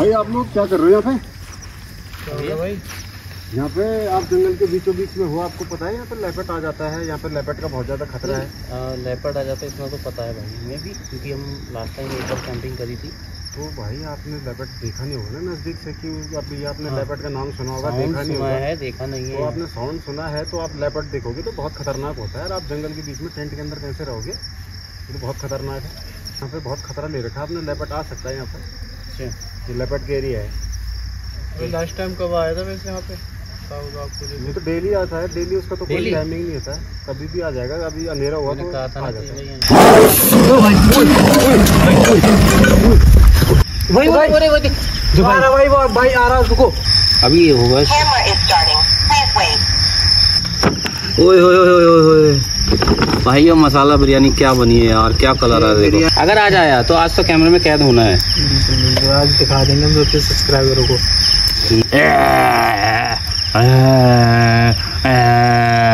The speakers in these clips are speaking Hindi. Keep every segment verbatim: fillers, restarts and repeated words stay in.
भाई आप लोग क्या कर रहे हो यहाँ पे? भाई यहाँ पे आप जंगल के बीचों बीच में हो, आपको पता है यहाँ पे लेपर्ड आ जाता है, यहाँ पे लेपर्ड का बहुत ज़्यादा खतरा है। लेपर्ड आ जाता है इतना तो पता है भाई हमें भी, क्योंकि हम लास्ट टाइम एक बार कैंपिंग करी थी। तो भाई आपने लेपर्ड देखा नहीं होगा नज़दीक से, क्योंकि आपने हाँ। लेपर्ड का नाम सुना होगा, देखा नहीं होगा है, देखा नहीं है। तो आपने साउंड सुना है तो आप लेपर्ड देखोगे तो बहुत खतरनाक होता है। आप जंगल के बीच में टेंट के अंदर कैसे रहोगे, तो बहुत खतरनाक है। यहाँ पे बहुत खतरा ले रखा है आपने, लेपर्ड आ सकता है यहाँ पर। अच्छा, ये लेपर्ड का एरिया है। लास्ट टाइम कब आया था वैसे यहाँ पे? ये तो डेली आता है, डेली उसका तो कोई टाइमिंग नहीं होता है, कभी भी आ जाएगा। अभी अंधेरा हुआ तो आ जाता है। अभी ये होगा भाई, ये मसाला बिरयानी क्या बनी है यार, क्या कलर आ रहा है। अगर आ जाया तो आज तो कैमरे में कैद होना है, आज दिखा देंगे हम अपने सब्सक्राइबरों को। आ, आ,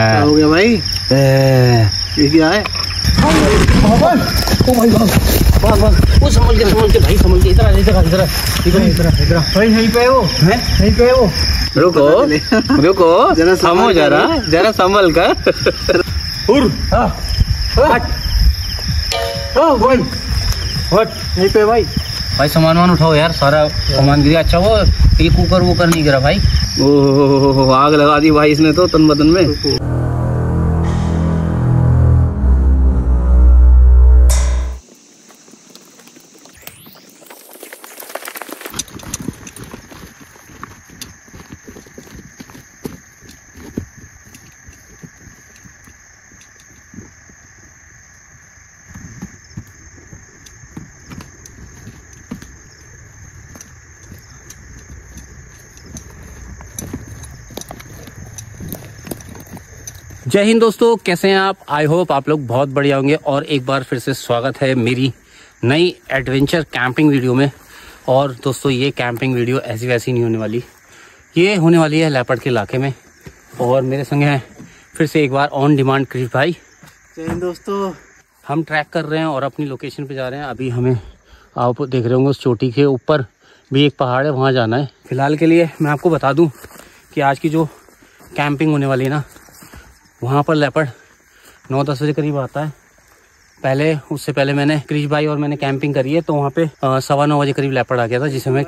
क्या हो गया भाई? आ, ये क्या है? ओ भाई वो संभल के संभल के भाई संभल के इधर आ, इधर आ, इधर इधर इधर इधर भाई यहीं पे है वो, हैं यहीं पे है वो। रुको रुको जरा थमो, जरा जरा संभल कर। उर हां हट, ओ भाई हट यहीं पे भाई। भाई सामान वामान उठाओ यार, सारा सामान गिरा। अच्छा वो ये कुकर वूकर नहीं गिरा भाई? ओह आग लगा दी भाई इसने तो तन बदन में। जय हिंद दोस्तों, कैसे हैं आप? आई होप आप लोग बहुत बढ़िया होंगे और एक बार फिर से स्वागत है मेरी नई एडवेंचर कैंपिंग वीडियो में। और दोस्तों ये कैंपिंग वीडियो ऐसी वैसी नहीं होने वाली, ये होने वाली है लेपर्ड के इलाके में। और मेरे संग हैं फिर से एक बार ऑन डिमांड कृष भाई। जय हिंद दोस्तों, हम ट्रैक कर रहे हैं और अपनी लोकेशन पर जा रहे हैं। अभी हमें आप देख रहे होंगे उस चोटी के ऊपर भी एक पहाड़ है, वहाँ जाना है। फिलहाल के लिए मैं आपको बता दूँ कि आज की जो कैंपिंग होने वाली है ना, वहाँ पर लेपर्ड नौ दस बजे करीब आता है। पहले उससे पहले मैंने कृष भाई और मैंने कैंपिंग करी है, तो वहाँ पे सवा नौ बजे करीब लेपर्ड आ गया था, जिसे हमें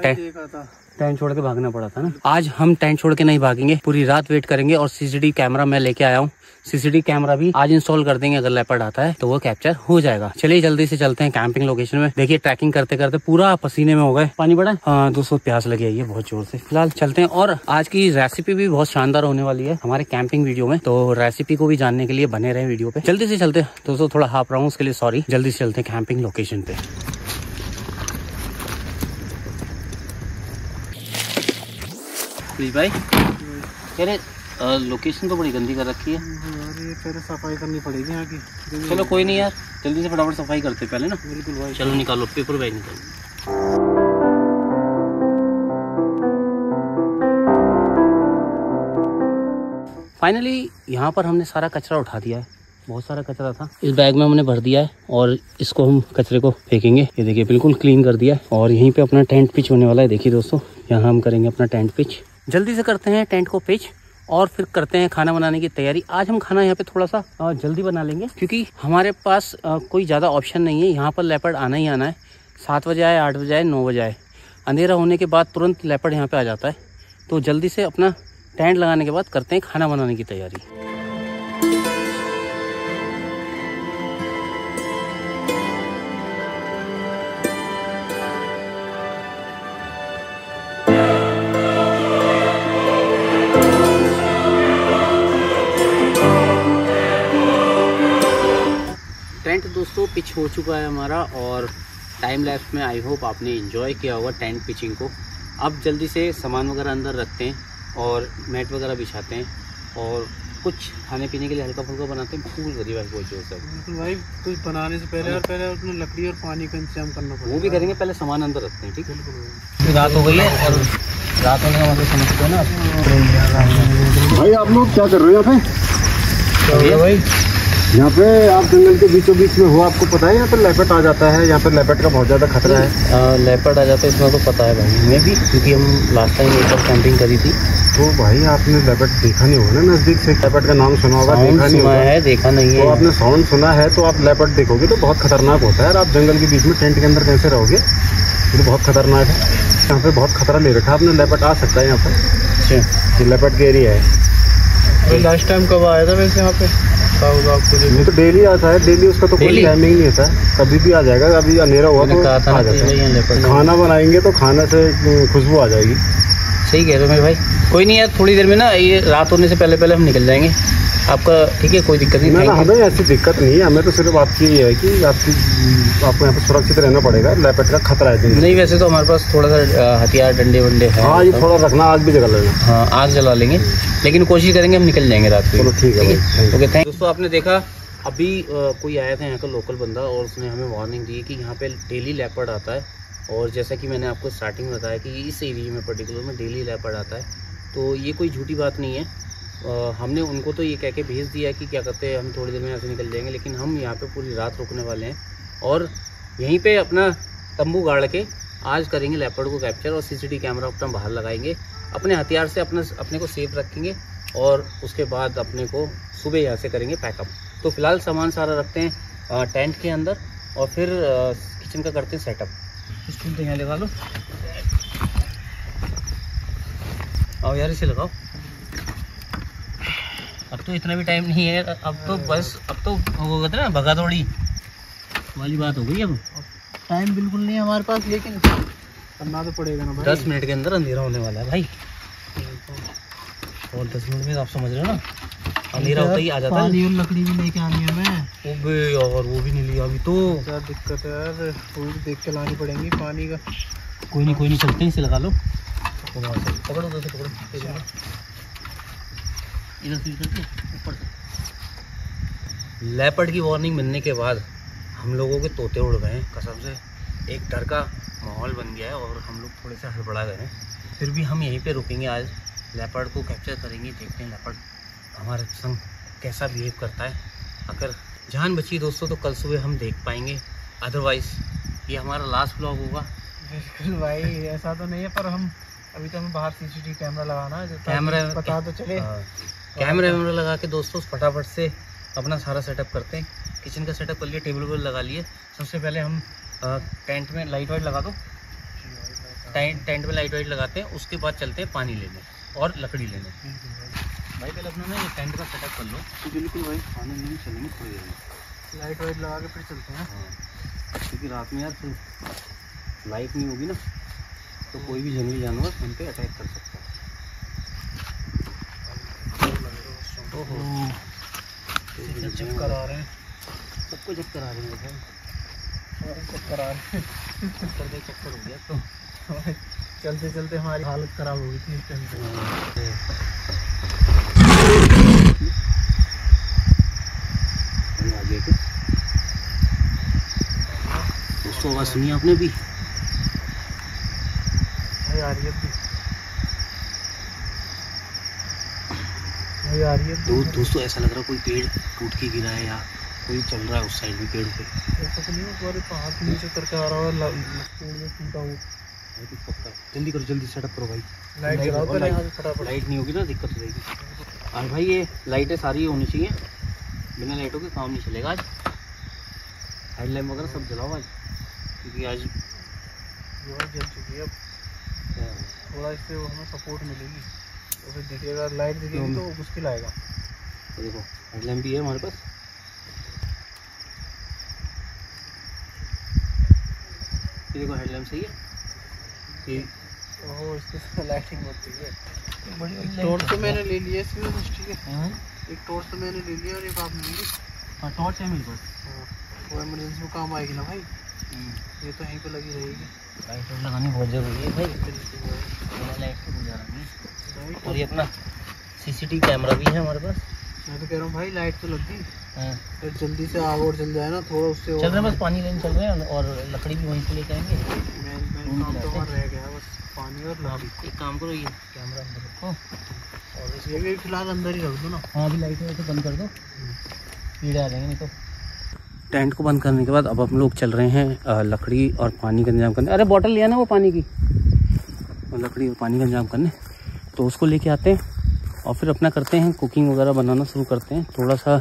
टेंट छोड़ के भागना पड़ा था ना। आज हम टेंट छोड़ के नहीं भागेंगे, पूरी रात वेट करेंगे। और सीसीटीवी कैमरा मैं लेके आया हूँ, सीसीटीवी कैमरा भी आज इंस्टॉल कर देंगे, अगर लेपर्ड आता है तो वो कैप्चर हो जाएगा। चलिए जल्दी से चलते हैं कैंपिंग लोकेशन में। देखिए ट्रैकिंग करते करते पूरा पसीने में हो गए, पानी पड़ा। हाँ दोस्तों प्यास लगी है बहुत जोर से, फिलहाल चलते हैं। और आज की रेसिपी भी बहुत शानदार होने वाली है हमारे कैंपिंग वीडियो में, तो रेसिपी को भी जानने के लिए बने रहे वीडियो पे। जल्दी से चलते दोस्तों, थोड़ा हाफ रहा हूँ उसके लिए सॉरी। जल्दी से चलते हैं कैंपिंग लोकेशन पे। भाई कह रहे लोकेशन तो बड़ी गंदी कर रखी है यार, ये पहले सफाई करनी पड़ेगी यहाँ की। चलो कोई नहीं यार, जल्दी से फटाफट सफाई करते पहले ना। बिल्कुल भाई, चलो निकालो पेपर बैग निकालो। फाइनली यहाँ पर हमने सारा कचरा उठा दिया है, बहुत सारा कचरा था। इस बैग में हमने भर दिया है और इसको हम कचरे को फेंकेंगे। ये देखिए बिल्कुल क्लीन कर दिया है। और यहीं पे अपना टेंट पिच होने वाला है। देखिए दोस्तों यहाँ हम करेंगे अपना टेंट पिच। जल्दी से करते हैं टेंट को पिच और फिर करते हैं खाना बनाने की तैयारी। आज हम खाना यहाँ पे थोड़ा सा जल्दी बना लेंगे, क्योंकि हमारे पास कोई ज़्यादा ऑप्शन नहीं है। यहाँ पर लेपर्ड आना ही आना है, सात बजे आए, आठ बजे आए, नौ बजे आए, अंधेरा होने के बाद तुरंत लेपर्ड यहाँ पे आ जाता है। तो जल्दी से अपना टेंट लगाने के बाद करते हैं खाना बनाने की तैयारी। दोस्तों पिच हो चुका है हमारा और टाइम लैप्स में आई होप आपने एंजॉय किया होगा टेंट पिचिंग को। अब जल्दी से सामान वगैरह अंदर रखते हैं और मैट वगैरह बिछाते हैं और कुछ खाने पीने के लिए हल्का फुल्का बनाते हैं। फूल गरीब है कोई जो सब। बिल्कुल भाई, कुछ बनाने से पहले और पहले उसमें लकड़ी और पानी का इंतजाम करना पड़ेगा, वो भी करेंगे। पहले सामान अंदर रखते हैं, ठीक है। बिल्कुल रात हो गई है और रात होने का मतलब समझते हो ना। भाई आप लोग क्या कर रहे हो यहाँ पे? भाई यहाँ पे आप जंगल के बीचों बीच में हो, आपको पता है यहाँ पे लेपर्ड आ जाता है, यहाँ पे लेपर्ड का बहुत ज़्यादा खतरा है। लेपर्ड आ जाता है इसमें तो पता है भाई, मैं भी क्योंकि हम लास्ट टाइम एक बार कैंपिंग करी थी। तो भाई आपने लेपर्ड देखा नहीं होगा ना नज़दीक से, लेपर्ड का नाम सुना होगा, देखा नहीं होगा है, देखा नहीं है। तो आपने साउंड सुना है तो आप लेपर्ड देखोगे तो बहुत खतरनाक होता है। आप जंगल के बीच में टेंट के अंदर कैसे रहोगे, ये तो बहुत खतरनाक है। यहाँ पे बहुत खतरा ले रखा है आपने, लेपर्ड आ सकता है यहाँ पर। अच्छा, ये लेपर्ड का एरिया है। लास्ट टाइम कब आया था वैसे यहाँ पे? तो डेली आता है, डेली उसका तो कोई टाइमिंग नहीं होता, कभी भी आ जाएगा। अभी अंधेरा हुआ तो आ जाएगा, खाना बनाएंगे तो खाना से खुशबू आ जाएगी। सही कह रहे हो मेरे भाई। कोई नहीं यार, थोड़ी देर में ना ये रात होने से पहले पहले हम निकल जाएंगे आपका, ठीक है? कोई दिक्कत नहीं ना, हमें ऐसी दिक्कत नहीं है। हमें तो सिर्फ आपकी ये है कि आपकी आपको यहाँ पर सुरक्षित रहना पड़ेगा, लेपर्ड का खतरा है। नहीं वैसे तो हमारे पास थोड़ा सा हथियार डंडे वंडे है। हाँ ये थोड़ा रखना, आग भी जला लेना। हाँ आग जला लेंगे, लेकिन कोशिश करेंगे हम निकल जाएंगे रात को। ठीक है ओके, थैंक। दोस्तों आपने देखा अभी कोई आया था यहाँ का लोकल बंदा और उसने हमें वार्निंग दी कि यहाँ पे डेली लेपर्ड आता है। और जैसा कि मैंने आपको स्टार्टिंग में बताया कि इस एरिया में पर्टिकुलर में डेली लेपर्ड आता है, तो ये कोई झूठी बात नहीं है। आ, हमने उनको तो ये कह के भेज दिया कि क्या कहते हैं हम थोड़ी देर में यहाँ से निकल जाएंगे, लेकिन हम यहाँ पे पूरी रात रुकने वाले हैं और यहीं पे अपना तंबू गाड़ के आज करेंगे लेपर्ड को कैप्चर। और सीसीटीवी कैमरा अपना बाहर लगाएंगे, अपने हथियार से अपना अपने को सेफ रखेंगे और उसके बाद अपने को सुबह यहाँ से करेंगे पैकअप। तो फिलहाल सामान सारा रखते हैं टेंट के अंदर और फिर किचन का करते हैं सेटअप। इसको तो यहाँ लगा लो, आओ यार इसे लगाओ। अब तो इतना भी टाइम नहीं है, अब तो बस अब तो वो कहते हैं ना भगा दौड़ी वाली बात हो गई। अब टाइम बिल्कुल नहीं है हमारे पास, लेकिन करना तो पड़ेगा ना भाई। दस मिनट के अंदर अंधेरा होने वाला है भाई, और दस मिनट में आप समझ रहे हो ना अंधेरा होता ही आ जाता है। लकड़ी भी लेके आनी है मैं, वो और वो भी नहीं लिया अभी, तो क्या दिक्कत है यार, वो भी देख के लानी पड़ेगी पानी का। कोई नहीं कोई नहीं, चलते इसे लगा लो, पकड़ो दो से पकड़ो इधर से करके ऊपर। लेपर्ड की वार्निंग मिलने के बाद हम लोगों के तोते उड़ गए हैं कसम से, एक डर का माहौल बन गया है और हम लोग थोड़े से हड़बड़ा गए हैं। फिर भी हम यहीं पे रुकेंगे, आज लेपर्ड को कैप्चर करेंगे, देखते हैं लेपर्ड हमारे संग कैसा बिहेव करता है। अगर जान बची दोस्तों तो कल सुबह हम देख पाएंगे, अदरवाइज़ ये हमारा लास्ट ब्लॉग होगा। बिल्कुल भाई ऐसा तो नहीं है, पर हम अभी तो हमें बाहर सीसीटीवी कैमरा लगाना है, कैमरा पता तो चले। कैमरा वैमरा लगा के दोस्तों फटाफट से अपना सारा सेटअप करते हैं। किचन का सेटअप कर लिए, टेबल वेबल लगा लिए। सबसे पहले हम टेंट में लाइट वाइट लगा दो, टेंट टेंट में लाइट वाइट लगाते हैं, उसके बाद चलते हैं पानी लेने और लकड़ी लेने। भाई पहले अपना ना ये टेंट का सेटअप कर लो। बिल्कुल भाई, पानी लेने चलेंगे थोड़ी देर में, लाइट वाइट लगा के फिर चलते हैं। क्योंकि रात में यार फिर लाइट नहीं होगी ना तो कोई भी जंगली जानवर हम पे अटैक कर सकता है। ओहो चक्कर आ रहे हैं, सबको चक्कर आ रही है, चक्कर आ रहे हैं, चक्कर दे चक्कर हो गया। तो चलते चलते हमारी हालत ख़राब हो गई थी इस टाइम पे। उसको आवाज़ सुनी आपने भी आ रही है यार ये दो, दोस्तों ऐसा लग रहा है कोई पेड़ टूट के गिरा है या कोई चल रहा है उस साइड में पेड़ पे, ऐसा तो नहीं पूरे पहाड़ के नीचे करके आ रहा है। पेड़ में टूटा हुआ है तो पक्का, जल्दी करो, जल्दी सेटअप करो भाई। लाइट जलाओ पहले, फटाफट, लाइट नहीं होगी ना दिक्कत हो जाएगी। और भाई ये लाइटें सारी होनी चाहिए, बिना लाइटों के काम नहीं चलेगा। आज हेडलाइट वगैरह सब जलाओ आज, क्योंकि आज जल चुकी है, अब थोड़ा इससे हमें सपोर्ट मिलेगी। तो दिखेगा लाइट, दिखेगी तो मुश्किल आएगा। देखो हेडलैम्प भी है हमारे पास, ये देखो हेडलैम्प सही है ठीक। ओह इसकी लाइटिंग बहुत सही है, बड़ी बड़ी। टॉर्च तो मैंने ले लिया इसमें, ठीक है एक टॉर्च तो मैंने ले लिया और एक आप ले ली। हाँ टॉर्च है मेरे पास, वो इमरजेंसी में काम आएगी ना भाई, ये तो यहीं पर लगी रहेगी। लाइट लगानी बहुत जरूरी है भाई, लाइट से गुजारा नहीं। और ये अपना सीसीटीवी कैमरा भी है हमारे पास। मैं तो कह रहा हूँ भाई लाइट तो लग गई, फिर जल्दी से आग और जल जाए ना थोड़ा, उससे चल रहे हैं बस। पानी लेने चल रहे हैं और लकड़ी भी वहीं से लेके आएंगे। मैं मैं काम तो और रह गया बस, पानी और लकड़ी। एक काम करो ये कैमरा अंदर रखो और ये भी फिलहाल अंदर ही रख दो ना। हाँ अभी लाइट में तो बंद कर दो, कीड़े आ जाएंगे नहीं तो। टेंट को बंद करने के बाद अब हम लोग चल रहे हैं लकड़ी और पानी का इंतजाम करने। अरे बोतल लिया ना वो पानी की, और लकड़ी और पानी का इंतजाम करने, तो उसको लेके आते हैं और फिर अपना करते हैं कुकिंग वगैरह बनाना शुरू करते हैं। थोड़ा सा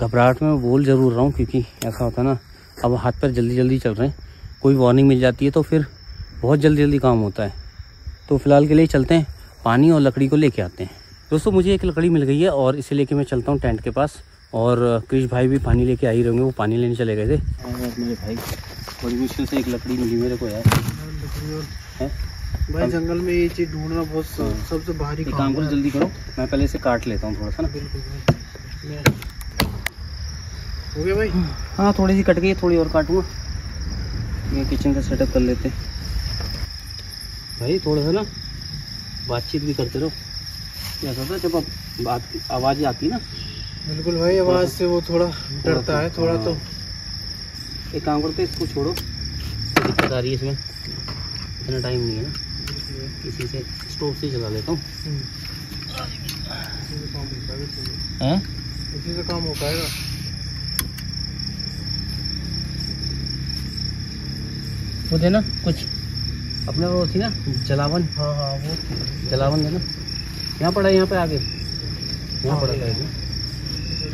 घबराहट में बोल ज़रूर रहा हूँ क्योंकि ऐसा होता ना, अब हाथ पैर जल्दी जल्दी चल रहे हैं, कोई वार्निंग मिल जाती है तो फिर बहुत जल्दी जल्दी काम होता है। तो फिलहाल के लिए चलते हैं, पानी और लकड़ी को लेके आते हैं। दोस्तों मुझे एक लकड़ी मिल गई है और इसे लेके मैं चलता हूँ टेंट के पास, और कृष भाई भी पानी लेके आ ही रहेंगे, वो पानी लेने चले गए थे। और मेरे भाई बड़ी मुश्किल से एक लकड़ी मिली मेरे को यार, है भाई जंगल में ये चीज़ ढूंढना बहुत सबसे भारी काम। करो जल्दी करो, मैं पहले इसे काट लेता हूँ थोड़ा सा ना। हो गया भाई? हाँ थोड़ी सी कट गई, थोड़ी और काटूँगा। ये किचन का सेटअप कर लेते भाई, थोड़ा सा ना बातचीत भी करते रहो, क्या होता जब आप बात आवाज़ आती ना। बिल्कुल भाई आवाज़ से वो थोड़ा डरता है थोड़ा, तो एक काम करते इसको छोड़ो, दिक्कत आ रही है इसमें, इतना टाइम नहीं है ना, किसी से स्टोव से चला लेता हूँ, इसी से काम हो पाएगा। वो देना कुछ अपने वो थी ना जलावन, हाँ हाँ वो जलावन देना। यहाँ पड़ा है, यहाँ पे आगे यहाँ पड़ा है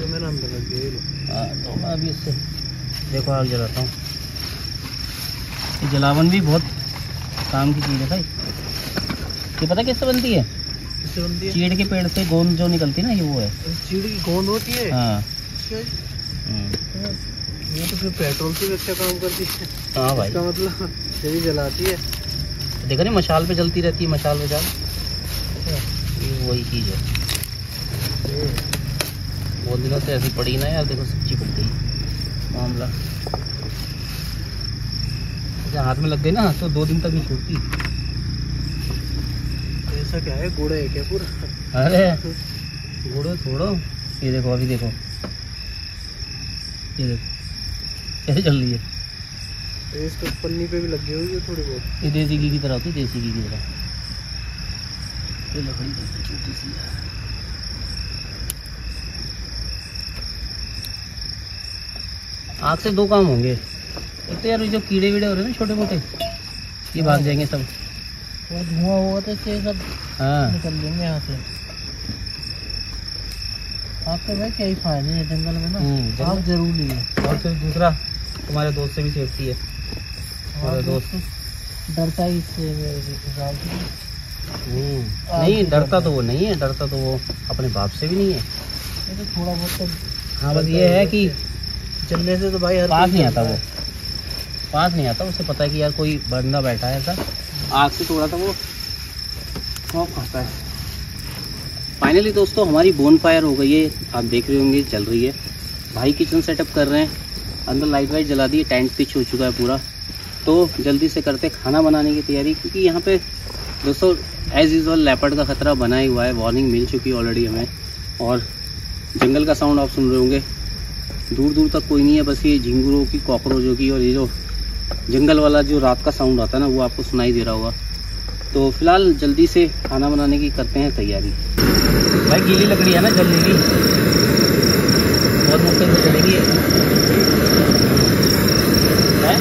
तो मैं नाम लग गया, तो मैं अभी इससे देखो आग जलाता हूँ। जलावन भी बहुत काम की चीज़ है भाई, ये पता किससे बनती है? किससे बनती है? चीड़ के पेड़ से गोंद जो निकलती है ना, ये वो है, चीड़ की गोंद होती है। हाँ ये तो फिर पेट्रोल से भी अच्छा काम करती है। हाँ भाई इसका मतलब यही जलाती है, देखो ना मशाल पे जलती रहती है, मशाल पे जाल, ये वही चीज़ है। बहुत दिनों से ऐसी पड़ी ना यार, देखो सब्जी पक गई मामला, जब हाथ में लग गई ना तो दो दिन तक नहीं छूटती। ऐसा क्या है, गुड़ है क्या पूरा? अरे गुड़ छोड़ो, ये देखो अभी देखो ये देखो कैसे चल रही है, इसको पन्नी पे भी लग गई होगी थोड़ी बहुत, ये देसी घी की तरह होती है, देसी घी की तरह। ये लकड़ी कैसी छोटी सी है, आग से दो काम होंगे, एक तो यार जो कीड़े वीड़े हो रहे हैं ना छोटे मोटे, ये भाग जाएंगे सब, वो धुआं हुआ तो इससे सब हाँ निकल जाएंगे यहाँ से। आग के भाई क्या ही फायदे है जंगल में ना, आग जरूरी है। और फिर दूसरा तुम्हारे दोस्त से भी सेफ्टी है, तुम्हारे दोस्त डरता ही इससे नहीं, डरता तो वो नहीं है, डरता तो वो अपने बाप से भी नहीं है, ये तो थोड़ा बहुत। हाँ बस ये है कि चलने से तो भाई हर पास नहीं आता, वो पास नहीं आता, उसे पता है कि यार कोई बंदा बैठा है ऐसा, आग से थोड़ा सा वो खौफ खाता है। फाइनली दोस्तों हमारी बोन फायर हो गई है, आप देख रहे होंगे चल रही है, भाई किचन सेटअप कर रहे हैं, अंदर लाइट वाइट जला दी, टेंट पिच हो चुका है पूरा, तो जल्दी से करते खाना बनाने की तैयारी, क्योंकि यहाँ पे दोस्तों एज़ यूज़ुअल लेपर्ड का ख़तरा बना ही हुआ है, वार्निंग मिल चुकी है ऑलरेडी हमें। और जंगल का साउंड आप सुन रहे होंगे, दूर दूर तक कोई नहीं है, बस ये झिंगुरों की कॉकरोचों की और ये जो जंगल वाला जो रात का साउंड आता है ना, वो आपको सुनाई दे रहा होगा। तो फिलहाल जल्दी से खाना बनाने की करते हैं तैयारी। भाई गीली लकड़ी है ना, जलेगी बहुत मुश्किल से जलेगी भाई,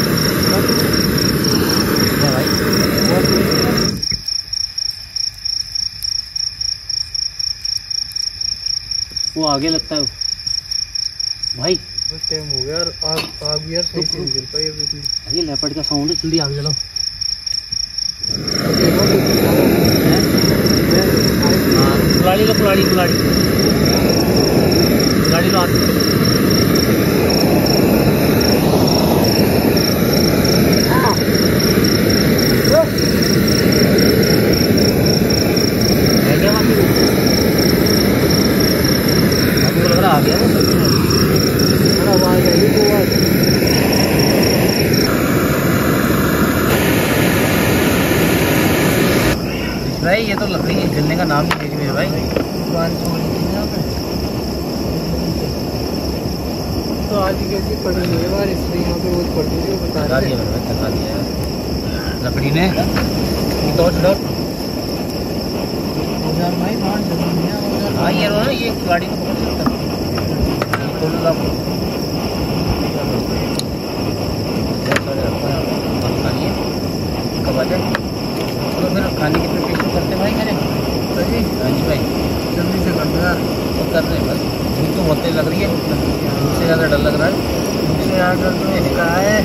वो आगे लगता है भाई, बस टाइम हो गया यार, आग आग यार सही से जल पाई अभी भी। अरे लेपर्ड का साउंड है, जल्दी आग जलाओ। हाँ पुलाड़ी लो, पुलाड़ी पुलाड़ी पुलाड़ी लो आग। ये तो लकड़ी जलने का नाम नहीं ले रही भाई, बारिश हो रही है यहाँ पे तो, आज की कैसी पड़ रही है बारिश, यहाँ पे बहुत पड़ रही है, बता रहा है बता दिया लकड़ी ने तो चढ़ा हजार भाई बाढ़ जमीन है। हाँ यार ये गाड़ी को पकड़ सकता है खाने की प्रिपरेशन करते भाई करें। हाँ जी भाई जल्दी से करते यार, कर रहे हैं बस। भूख तो बहुत तेज लग रही है, मुझसे ज़्यादा डर लग रहा है मुझसे ज़्यादा तो कहा है।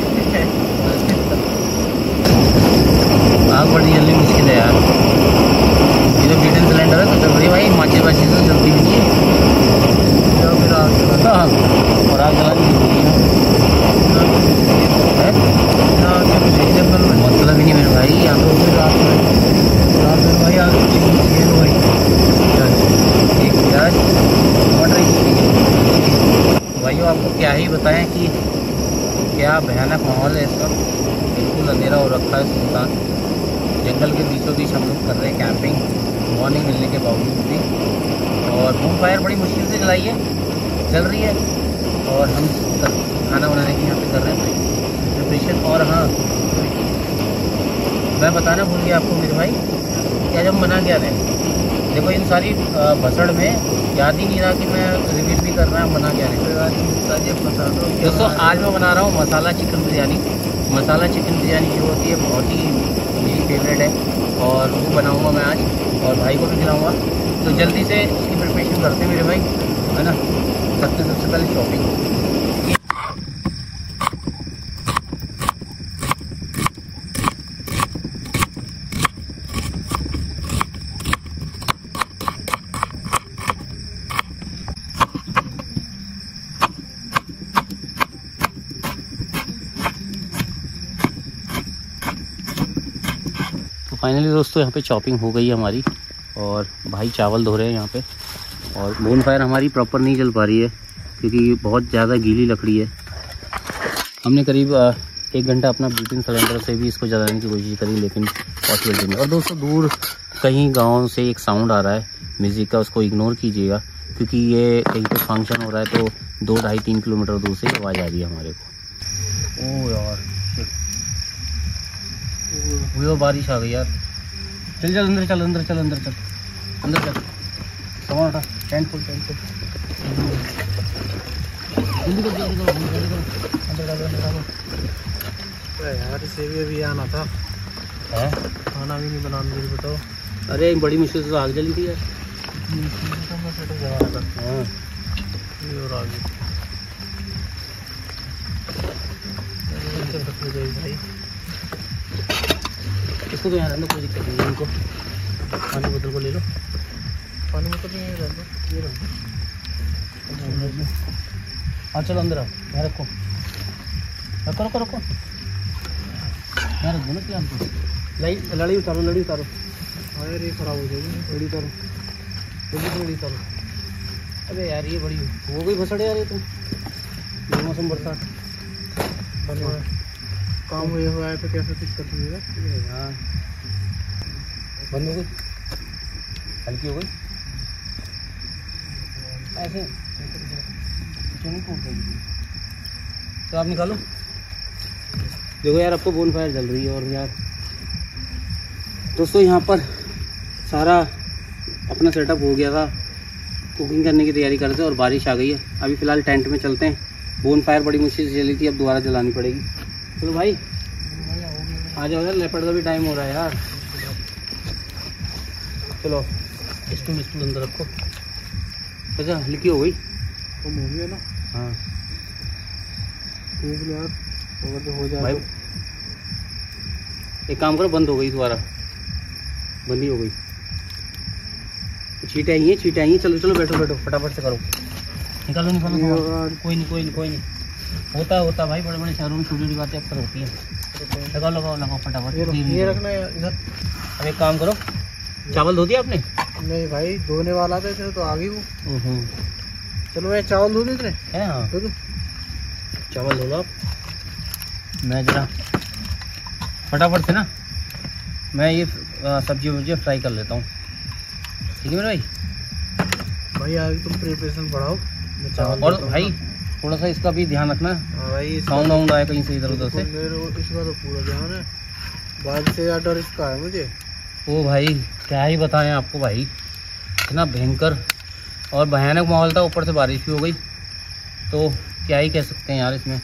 आग बड़ी जल्दी मुश्किल है यार, ये जो ब्यूटेन सिलेंडर है तो चल रही है भाई, माची वाची से जल्दी भी नहीं है। चलो फिर आग जलाता आग और आग जलानी जरूरी है, मतलब ही नहीं मेरे भाई। यहाँ पर फिर रात में रात में भाई आग मुश्किल हो गई। एक प्याज मटर भाइयों आपको क्या ही बताएं कि क्या भयानक माहौल है इसका। बिल्कुल अंधेरा हो रखा है, सुनसान जंगल के बीचों बीच हम लोग कर रहे हैं कैंपिंग, वार्निंग मिलने के बावजूद भी। और बूम फायर बड़ी मुश्किल से जलाई है, चल रही है, और हम खाना बनाने की यहाँ पे कर रहे हैं प्रिपरेशन। और हाँ मैं बताना भूल गया आपको मेरे भाई, क्या जब मना क्या रहे। देखो इन सारी भसड़ में याद ही नहीं रहा कि मैं रिपीट भी कर रहा हूँ मना क्या रहे। दोस्तों आज मैं बना रहा हूँ मसाला चिकन बिरयानी। मसाला चिकन बिरयानी जो होती है बहुत ही मेरी फेवरेट है, और वो बनाऊँगा मैं आज और भाई को भी खिलाऊँगा। तो जल्दी से इसकी प्रिपरेशन करते हैं मेरे भाई, है ना। सबसे सबसे पहले शॉपिंग, फाइनली दोस्तों यहाँ पे चॉपिंग हो गई है हमारी, और भाई चावल धो रहे हैं यहाँ पे। और बोन फायर हमारी प्रॉपर नहीं चल पा रही है क्योंकि बहुत ज़्यादा गीली लकड़ी है। हमने करीब एक घंटा अपना ब्यूटेन सिलेंडर से भी इसको जलाने की कोशिश करी, लेकिन पॉसिबिलिटी नहीं। और दोस्तों दूर कहीं गाँव से एक साउंड आ रहा है म्यूज़िक का, उसको इग्नोर कीजिएगा क्योंकि ये कहीं पर फंक्शन हो रहा है, तो दो ढाई तीन किलोमीटर दूर से आवाज़ आ रही है हमारे को। ओ यार वो बारिश आ गई यार, चल चल अंदर चल अंदर चल अंदर चल अंदर चल सामान उठा, टेंट खोल टेंट खोल जल्दी कर जल्दी कर अंदर अंदर अंदर। यार इसे भी अभी आना था है, खाना भी नहीं बनाने के बताओ। अरे बड़ी मुश्किल से आग जली थी यार, हाँ और आग गई भाई। इसको तो यहाँ रहना, कोई दिक्कत नहीं है इनको। पानी बोतल को ले लो, पानी बोतल भी यहीं रख दो, ये रख दो। हाँ चलो अंदर आओ, यहाँ रखो रखो रखो रखो यहाँ रख दो ना। क्या हमको लाइट लड़ी उतारो लड़ी उतारो, अरे ये खराब हो जाएगी, लड़ी उतारो जल्दी लड़ी उतारो। अरे यार ये बड़ी हो गई भसड़ यार, ये तो मौसम बरसात बरसात काम हुए हुआ है तो कैसे कुछ कर दीजिएगा यार। बंद हो गई, हल्की हो गई, ऐसे क्यों नहीं टूट रही। तो आप निकालो, देखो यार आपको बोन फायर जल रही है। और यार दोस्तों यहाँ पर सारा अपना सेटअप हो गया था, कुकिंग करने की तैयारी कर रहे थे और बारिश आ गई है। अभी फ़िलहाल टेंट में चलते हैं, बोन फायर बड़ी मुश्किल से जली थी, अब दोबारा जलानी पड़ेगी। चलो भाई आ जाओ यार, लेपड़ का भी टाइम हो रहा है यार। चलो स्टूल स्टूल अंदर रखो। अच्छा हल्की हो गई तो मूवी है ना, हाँ ठीक है यार तो हो जाए। एक काम करो बंद हो गई, दोबारा बंद ही हो गई, छींटे आई हैं छींटे आई हैं। चलो चलो बैठो बैठो फटाफट से करो, निकालो निकालो यार। कोई नहीं कोई नहीं कोई नहीं, होता होता भाई, बड़े बड़े शहरों में छोटी छोटी बातें अक्सर होती है। लगाओ लगाओ लगाओ फटाफट, ये रखना इधर। अब एक काम करो, चावल धो दिया आपने? नहीं भाई धोने वाला था, इसमें तो आ गई वो। चलो मैं चावल धो देते हैं, हाँ धो दो चावल धो लो आप। मैं जरा फटाफट से ना मैं ये सब्जी वब्जी फ्राई कर लेता हूँ, ठीक है मेरे भाई। भाई आगे तुम प्रिपरेशन बढ़ाओ, और भाई थोड़ा सा इसका भी ध्यान रखना भाई, साउंड वाउंड आया कहीं से इधर उधर से। इसका तो पूरा ध्यान है, बारिश से ज़्यादा डर इसका है मुझे। ओ भाई क्या ही बताएं आपको भाई, इतना भयंकर और भयानक माहौल था, ऊपर से बारिश भी हो गई। तो क्या ही कह सकते हैं यार इसमें।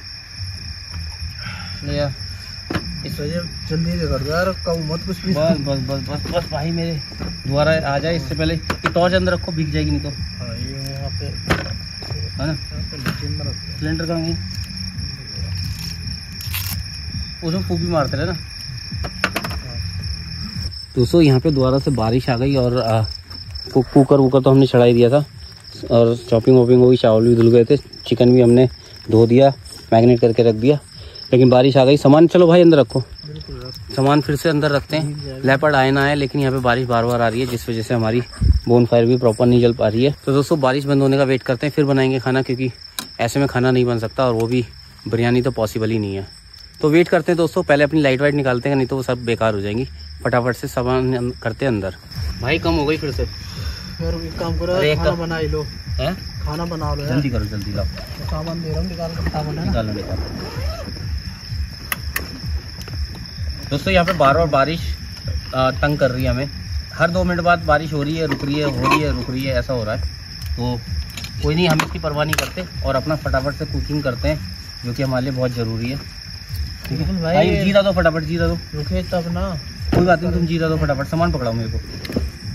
यार इस वजह जल्दी से कर दो यार, कम मत कुछ भी। बस बस बस बस बस भाई मेरे दोबारा आ जाए, इससे पहले कि टॉर्च अंदर रखो बिक जाएगी नहीं तो। हाँ ये यहाँ पे है ना सिलेंडर करेंगे, उसमें फूक भी मारते रहे ना। दोस्तों यहाँ पे दोबारा से बारिश आ गई और कुकर वूकर तो हमने चढ़ा ही दिया था और चॉपिंग वॉपिंग हो गई, चावल भी धुल गए थे, चिकन भी हमने धो दिया, मैरिनेट करके रख दिया, लेकिन बारिश आ गई। सामान चलो भाई अंदर रखो, सामान फिर से अंदर रखते हैं। लेपर्ड आए ना आए, लेकिन यहाँ पे बारिश बार बार आ रही है जिस वजह से हमारी बोन फायर भी प्रॉपर नहीं जल पा रही है। तो दोस्तों बारिश बंद होने का वेट करते हैं, फिर बनाएंगे खाना, क्योंकि ऐसे में खाना नहीं बन सकता और वो भी बिरयानी तो पॉसिबल ही नहीं है। तो वेट करते हैं दोस्तों, पहले अपनी लाइट वाइट निकालते हैं, नहीं तो वो सब बेकार हो जाएंगी। फटाफट से सामान करते हैं अंदर। भाई कम हो गई फिर से, काम करो खाना बना लो, खाना बना लो, जल्दी करो जल्दी लाओ। सामान दे रहा हूं, निकाल लो निकाल लो। दोस्तों यहाँ पे बार बार बारिश तंग कर रही है हमें, हर दो मिनट बाद बारिश हो रही है, रुक रही है, हो रही है, रुक रही है, ऐसा हो रहा है। तो कोई नहीं, हम इसकी परवाह नहीं करते और अपना फटाफट से कुकिंग करते हैं जो कि हमारे लिए बहुत ज़रूरी है। ठीक है भाई, जीरा दो फटाफट, जीरा दो। रुके तब ना, कोई बात नहीं, तुम जीरा दो फटाफट, सामान पकड़ाओ मेरे को।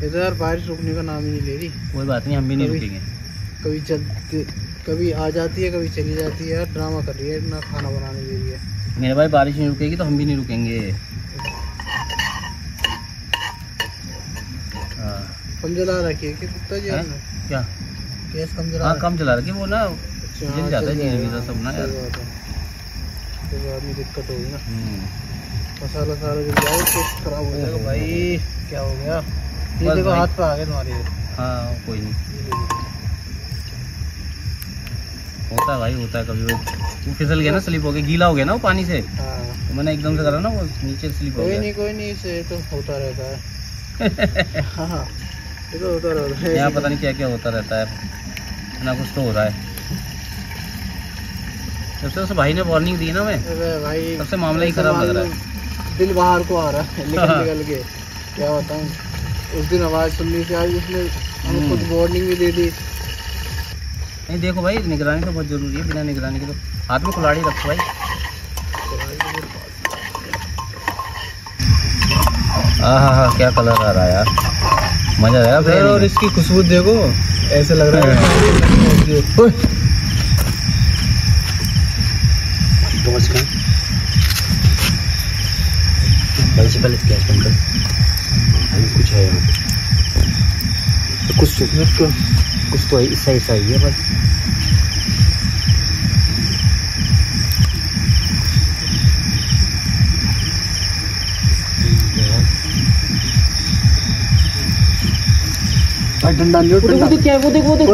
इधर बारिश रुकने का नाम ही नहीं ले रही। कोई बात नहीं, हम भी नहीं रुकेंगे। कभी चलती, कभी आ जाती है, कभी चली जाती है, ड्रामा कर रही है ना, खाना बनाने दे रही है। मेरे भाई बारिश नहीं रुकेगी तो हम भी नहीं रुकेंगे। कम जला रखिए क्या, गैस कम जला, हाँ कम जला रखिए, वो ना जल जाता है सब ना यार, दिक्कत होगी ना, मसाला सारा जल जाए तो खराब हो जाएगा। भाई क्या हो गया, ये देखो हाथ पे आ गए तुम्हारे। हाँ कोई नहीं, होता है भाई, होता है कभी। वो फिसल गया ना, स्लिप हो गया, गीला हो गया ना वो पानी से, तो मैंने एकदम से करा ना, वो नीचे स्लिप हो गया। कोई नहीं कोई नहीं, इसे तो होता रहता है। हाँ ये तो होता रहता है, यहाँ पता नहीं क्या क्या होता रहता है ना, कुछ तो हो रहा है। जब से उस भाई ने वार्निंग दी ना मैं, भाई सबसे मामला ही खराब लग रहा है, दिल बाहर को आ रहा है निकल निकल के, क्या बताऊँ। उस दिन आवाज़ सुननी से आई, उसने हमें कुछ वार्निंग भी दे दी। नहीं देखो भाई, निगरानी तो बहुत ज़रूरी है, बिना निगरानी के तो हाथ में कुल्हाड़ी रखो भाई। हाँ हाँ हाँ, क्या कलर आ रहा है यार, मज़ा आया भाई। और इसकी खुशबू देखो, ऐसे लग रहा है कुछ है यहाँ पे, कुछ तो कुछ तो ऐसा ऐसा ही है बस। डंडा लो, डंडा क्या है वो देख, वो देख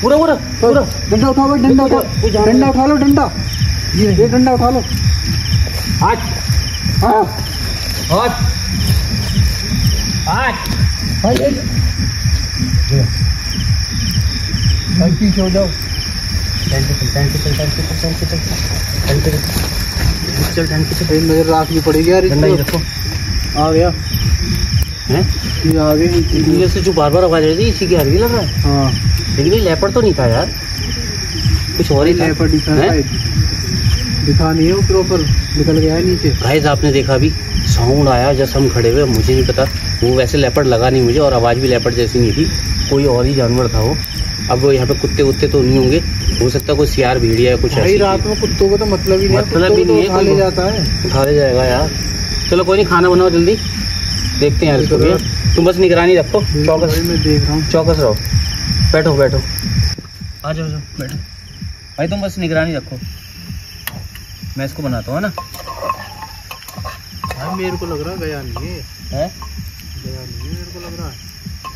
पूरा पूरा पूरा डंडा उठाओ, डंडा उठाओ, डंडा उठा लो, डंडा ये डंडा उठा लो। हाथ हाथ हाथ भाई भाई पीछे हो जाओ, नजर रखनी पड़ेगी यार। आ गया है आ गया से, जो बार बार आवाज आ रही थी इसी की आ रही लग रहा है। हाँ लेकिन ये लेपर्ड तो नहीं था यार, कुछ और ही लेपर्ड दिखा दिखा नहीं है, वो प्रॉपर निकल गया है नीचे। गाइस आपने देखा अभी साउंड आया जैसे हम खड़े हुए, मुझे नहीं पता, वो वैसे लेपर्ड लगा नहीं मुझे और आवाज़ भी लेपर्ड जैसी नहीं थी, कोई और ही जानवर था वो। अब वो यहाँ पे कुत्ते वुत्ते तो नहीं होंगे, हो सकता है कोई सियार भेड़िया या कुछ ऐसी। रात में कुत्तों का तो मतलब ही नहीं, मतलब ही नहीं है, उठा ले जाता है, उठा ले जाएगा यार। चलो कोई नहीं, खाना बनाओ जल्दी, देखते हैं यार इसको भैया, तुम बस निगरानी रखो, चौकस में देख रहा हूँ, चौकस रहो। बैठो बैठो, आ जाओ जाओ बैठो भाई, तुम बस निगरानी रखो, मैं इसको बनाता हूँ है ना। भाई मेरे को लग रहा है गया नहीं है, है गया नहीं है मेरे को लग रहा है।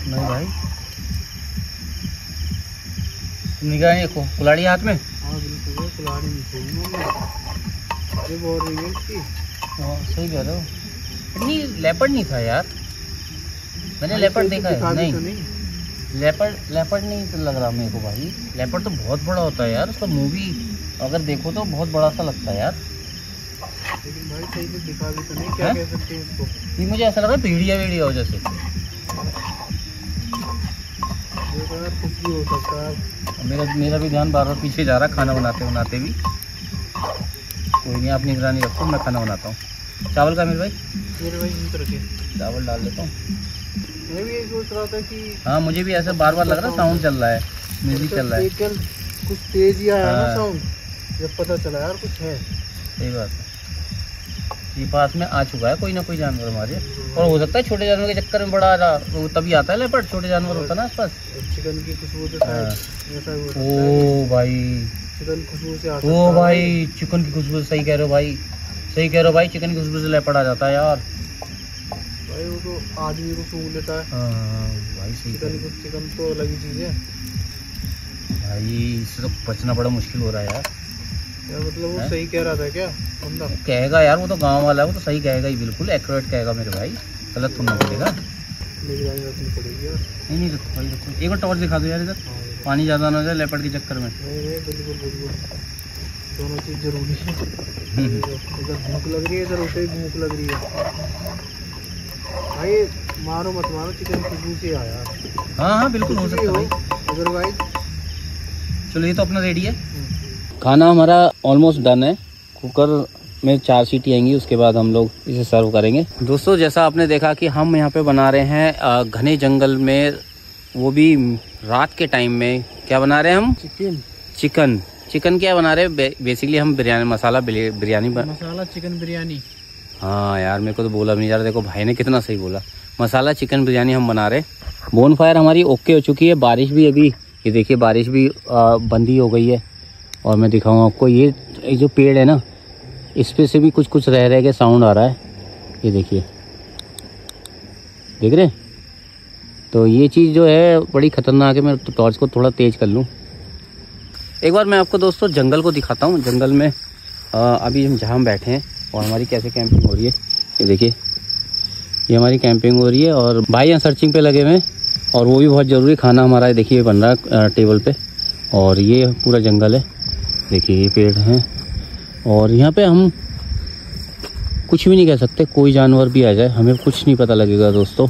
नहीं भाई निगरानी रखो, कुल्हाड़ी हाथ में। हाँ बिल्कुल कुल्हाड़ी नहीं छोड़ूंगा, ये बोल रही है इसकी। हाँ सही कह रहे हो, नहीं लेपर्ड नहीं था यार, मैंने लेपर्ड देखा है। नहीं लेपर्ड लेपर्ड नहीं तो लग रहा मेरे को भाई, लेपर्ड तो बहुत बड़ा होता है यार, उसका मुँह भी अगर देखो तो बहुत बड़ा सा लगता है यार। लेकिन भाई सही से दिखा भी तो नहीं, क्या कह सकते हैं इसको। ये मुझे ऐसा लग रहा है भेड़िया भेड़िया हो जैसे, मेरा मेरा भी ध्यान बार बार पीछे जा रहा है खाना बनाते बनाते भी। कोई नहीं, आप निगरानी रखो, मैं खाना बनाता हूँ। चावल का मेरे भाई मेरे भाई चावल डाल देता हूँ। मैं भी यही सोच रहा था कि हाँ, मुझे भी ऐसा बार बार लग रहा है साउंड चल रहा है, म्यूजिक चल रहा है, कुछ तेजी आया ना साउंड, जब पता चला यार कुछ है। सही बात है, ये पास में आ चुका है कोई ना कोई जानवर हमारे, और हो सकता है छोटे जानवर के चक्कर में बड़ा आ वो तभी आता है लेपर्ड, छोटे जानवर होता है ना आसपास। चिकन की खुशबू से ऐसा हो सकता है। ओ भाई चिकन खुशबू से आता है। ओ भाई चिकन की खुशबू से, सही कह रहे हो भाई, सही कह रहे हो भाई, चिकन की खुशबू से लेपर्ड आ जाता है यार भाई। वो तो आदमी को सूंघ लेता है। हां भाई सही, चिकन चिकन तो अलग ही चीज है भाई, इससे तो बचना बड़ा मुश्किल हो रहा है यार। यार मतलब वो है? सही कह रहा था क्या बंदा? कहेगा यार, वो तो गांव वाला है, वो तो सही कहेगा ही, बिल्कुल एक्यूरेट कहेगा मेरे भाई, गलत थोड़ा बोलेगा। नहीं नहीं रखो भाई रखो, एक बार टॉर्च दिखा दो यार इधर, पानी ज़्यादा ना हो जाए लेपर्ड के चक्कर में। बिल्कुल बिल्कुल, दोनों चीज़ जरूरी है। भूख लग रही है, इधर उसे भूख लग रही है भाई। मारो मत मारो, चिकन खुशबू से आया। हाँ हाँ बिल्कुल हो सकता है भाई। अदरवाइज चलो ये तो अपना रेडी है, खाना हमारा ऑलमोस्ट डन है। कुकर में चार सीटी आएंगी, उसके बाद हम लोग इसे सर्व करेंगे। दोस्तों जैसा आपने देखा कि हम यहाँ पे बना रहे हैं घने जंगल में, वो भी रात के टाइम में, क्या बना रहे हैं हम? चिकन चिकन चिकन क्या बना रहे हैं? बेसिकली हम बिरयानी मसाला बिरयानी मसाला चिकन बिरयानी। हाँ यार मेरे को तो बोला भी नहीं जा रहा, देखो भाई ने कितना सही बोला, मसाला चिकन बिरयानी हम बना रहे हैं। बोन फायर हमारी ओके हो चुकी है, बारिश भी अभी ये देखिए बारिश भी बंदी हो गई है। और मैं दिखाऊँ आपको, ये जो पेड़ है ना इस पे से भी कुछ कुछ रह रह के साउंड आ रहा है, ये देखिए देख रहे हैं? तो ये चीज़ जो है बड़ी ख़तरनाक है। मैं तो टॉर्च को थोड़ा तेज़ कर लूँ। एक बार मैं आपको दोस्तों जंगल को दिखाता हूँ। जंगल में आ, अभी हम जहाँ बैठे हैं और हमारी कैसे कैंपिंग हो रही है, ये देखिए ये हमारी कैंपिंग हो रही है। और भाई यहाँ सर्चिंग पर लगे हुए हैं, और वो भी बहुत ज़रूरी। खाना हमारा ये देखिए बन रहा है टेबल पे, और ये पूरा जंगल है, देखिए ये पेड़ हैं, और यहाँ पे हम कुछ भी नहीं कह सकते, कोई जानवर भी आ जाए हमें कुछ नहीं पता लगेगा दोस्तों।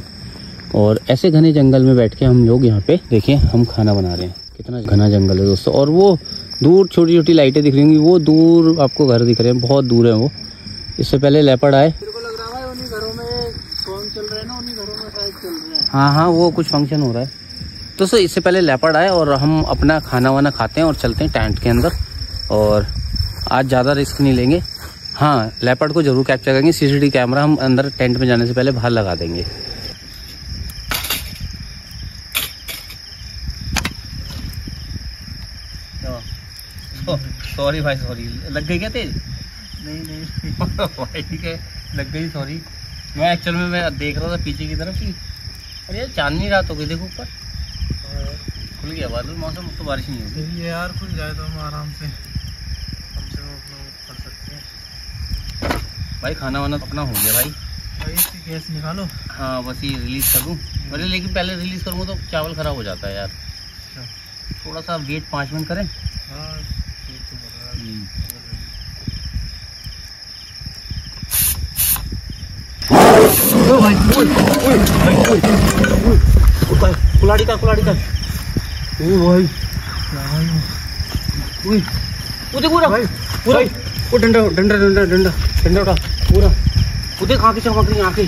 और ऐसे घने जंगल में बैठ के हम लोग यहाँ पे देखिए हम खाना बना रहे हैं, कितना घना जंगल है दोस्तों। और वो दूर छोटी छोटी लाइटें दिख रही होंगी, वो दूर आपको घर दिख रहे हैं, बहुत दूर है वो। इससे पहले लेपर्ड आए, हाँ हाँ वो कुछ फंक्शन हो रहा है दोस्तों। इससे पहले लेपर्ड आए और हम अपना खाना वाना खाते हैं और चलते हैं टेंट के अंदर। और आज ज़्यादा रिस्क नहीं लेंगे। हाँ लेपर्ड को ज़रूर कैप्चर करेंगे, सीसीटीवी कैमरा हम अंदर टेंट में जाने से पहले बाहर लगा देंगे। सॉरी भाई सॉरी, लग गई क्या तेज? नहीं नहीं भाई ठीक है, लग गई सॉरी। मैं एक्चुअल में मैं देख रहा था पीछे की तरफ कि अरे यार चांदनी रात हो गई, देखो ऊपर खुल गया बादल, मौसम तो बारिश नहीं होगी यार, खुल जाए तो हम आराम से हम से कर सकते हैं भाई। खाना वाना तो अपना हो गया भाई, भाई इसकी गैस निकालो। हाँ बस ये रिलीज़ कर लूँ, अरे लेकिन पहले रिलीज़ करूँगा तो चावल ख़राब हो जाता है यार। थोड़ा सा वेट पाँच मिनट करें। हाँ ओ भाई, ओए ओए भाई, ओए ओए कुलाड़ी का कुलाड़ी का ओ भाई ओए ओ देखो पूरा पूरा ओ डंडा डंडा डंडा डंडा डंडा का पूरा ओ देख आके चमक रही आके।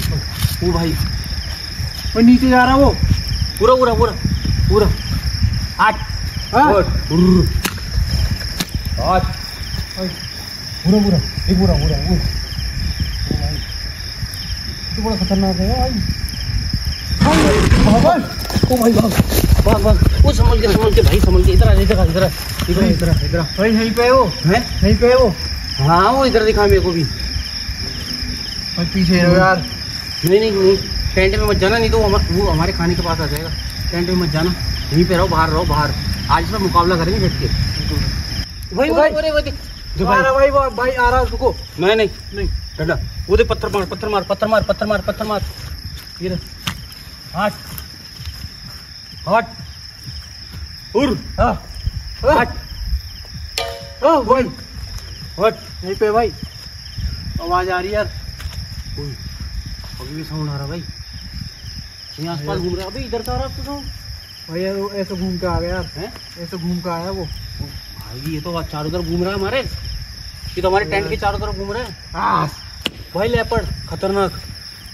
ओ भाई वो नीचे जा रहा, वो पूरा पूरा पूरा पूरा आठ आठ आठ पूरा पूरा एक पूरा पूरा ओ तो बड़ा खतरनाक है भाई। भाई ओ भाई भाग भाग भाग वो संभल के संभल के भाई संभल के इधर आ इधर इधर इधर इधर इधर भाई यहीं पे है वो, है यहीं पे है वो। हाँ वो इधर दिखा मेरे को भी भाई, पीछे है यार। नहीं नहीं नहीं टेंट में मत जाना, नहीं तो वो हमारे खाने के पास आ जाएगा। टेंट में मत जाना, यहीं पे रहो, बाहर रहो, बाहर। आज इसमें मुकाबला करेंगे डट के भाई। भाई भाई आ रहा है उसको। नहीं नहीं नहीं डंडा वो दे, पत्थर मार पत्थर मार पत्थर मार पत्थर मार पत्थर मार ये हाथ हाथ उर हाथ ओ भाई हाथ यहीं पे भाई। आवाज आ रही यार, अभी भी साउंड आ रहा भाई, यहीं आसपास घूम रहा। अभी इधर का आ रहा आपको साउंड, भैया ऐसे घूम के आ गया यार, ऐसे घूम के आया वो भाई। ये तो चारों तरफ घूम रहा है हमारे, ये तो हमारे टेंट के चारों तरफ घूम रहे हैं भाई। लेपर्ड खतरनाक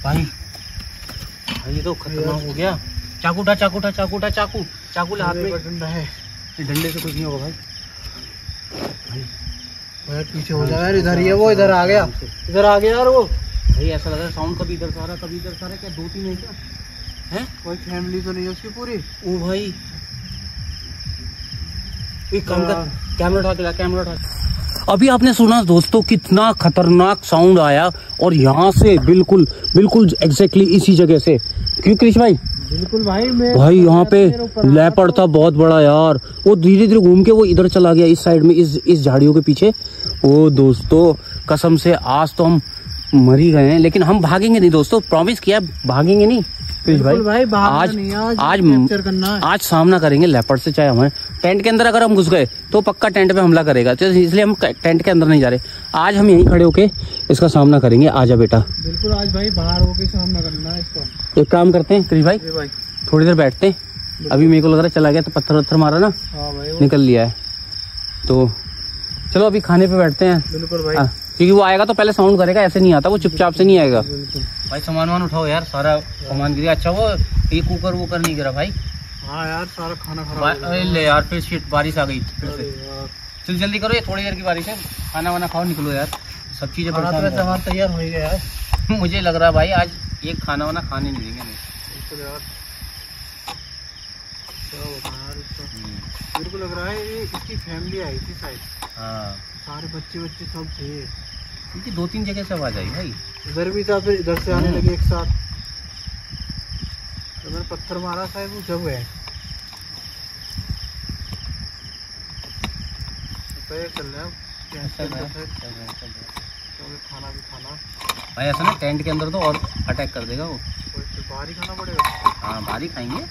भाई, भाई ये तो खतरनाक हो गया। चाकू उठा, चाकू उठा, चाकू उठा, चाकू चाकू हाथ में डंडा है, डंडे से कुछ नहीं होगा भाई। भाई भाई पीछे हो जाए यार, इधर ही है वो, इधर आ गया, इधर आ गया यार वो भाई। ऐसा लग रहा है साउंड कभी इधर से आ रहा, कभी इधर से आ रहा है। क्या दो तीन है क्या? है कोई फैमिली तो नहीं है उसकी पूरी? ओ भाई एक काम कर, कैमरा उठा के ला, कैमरा उठा। अभी आपने सुना दोस्तों कितना खतरनाक साउंड आया, और यहाँ से बिल्कुल बिल्कुल एग्जैक्टली इसी जगह से। क्यों कृष भाई? बिल्कुल भाई, मैं भाई यहाँ पे लेपर्ड था बहुत बड़ा यार। वो धीरे धीरे घूम के वो इधर चला गया, इस साइड में, इस इस झाड़ियों के पीछे। वो दोस्तों कसम से आज तो हम मर ही गए हैं, लेकिन हम भागेंगे नहीं दोस्तों, प्रॉमिस किया भागेंगे नहीं कृष भाई। भाई आज नहीं, आज आज, करना है। आज सामना करेंगे लेपर्ड से। चाहे हमारे टेंट के अंदर अगर हम घुस गए तो पक्का टेंट पे हमला करेगा, तो इसलिए हम टेंट के अंदर नहीं जा रहे। आज हम यहीं खड़े होके इसका सामना करेंगे। आजा बेटा, बिल्कुल आज भाई बाहर होके सामना करना है इसको। एक काम करते हैं कृष भाई, भाई थोड़ी देर बैठते हैं। अभी मेरे को लग रहा है चला गया तो पत्थर वत्थर मारा ना, निकल लिया है। तो चलो अभी खाने पे बैठते हैं। बिल्कुल भाई, क्योंकि वो आएगा तो पहले साउंड करेगा, ऐसे नहीं आता वो, चुपचाप से नहीं आएगा। भाई सामान वान उठाओ यार, सारा सामान गिरा। अच्छा वो ये कुकर वूकर नहीं गिरा भाई? हाँ यार सारा खाना खराब। अरे यार फिर शिट, बारिश आ गई फिर से। चल जल्दी करो, ये थोड़ी देर की बारिश है। खाना वाना खाओ, निकलो यार, सब चीजें सामान तैयार हो गया यार। मुझे लग रहा है भाई आज ये खाना वाना खाने नहीं देंगे यार। मेरे को लग रहा है ये इसकी फैमिली आई थी शायद। हाँ सारे बच्चे बच्चे सब थे, क्योंकि दो तीन जगह से आवाज आई भाई। इधर भी था, फिर इधर से आने लगे एक साथ। तो मैंने पत्थर मारा शायद, वो जब है चल रहा है खाना भी खाना भाई। ऐसा ना टेंट के अंदर तो और अटैक कर देगा वो, तो बाहर ही खाना पड़ेगा। हाँ बाहर ही खाएंगे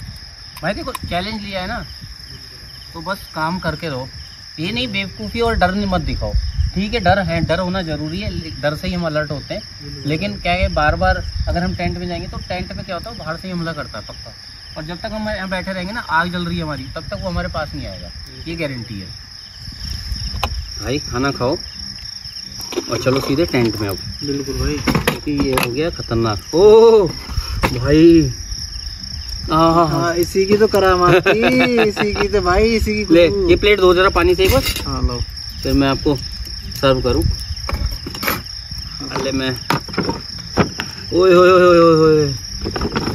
भाई, देखो चैलेंज लिया है ना, तो बस काम करके रहो। ये नहीं बेवकूफ़ी और डर नहीं मत दिखाओ, ठीक है? डर है, डर होना ज़रूरी है, डर से ही हम अलर्ट होते हैं। लेकिन क्या है, बार बार अगर हम टेंट में जाएंगे तो टेंट में क्या होता है, बाहर से ही हमला करता है पक्का। और जब तक हम यहाँ बैठे रहेंगे ना, आग जल रही है हमारी, तब तक वो हमारे पास नहीं आएगा, ये गारंटी है भाई। खाना खाओ और चलो सीधे टेंट में आओ। बिल्कुल भाई, क्योंकि ये हो गया खतरनाक। ओ भाई हाँ, इसी की तो करामात थी, इसी की तो भाई, इसी की। ले ये प्लेट दो जरा पानी से एक बार। हाँ लो, फिर मैं आपको सर्व करूँ। अरे मैं ओए होए होए होए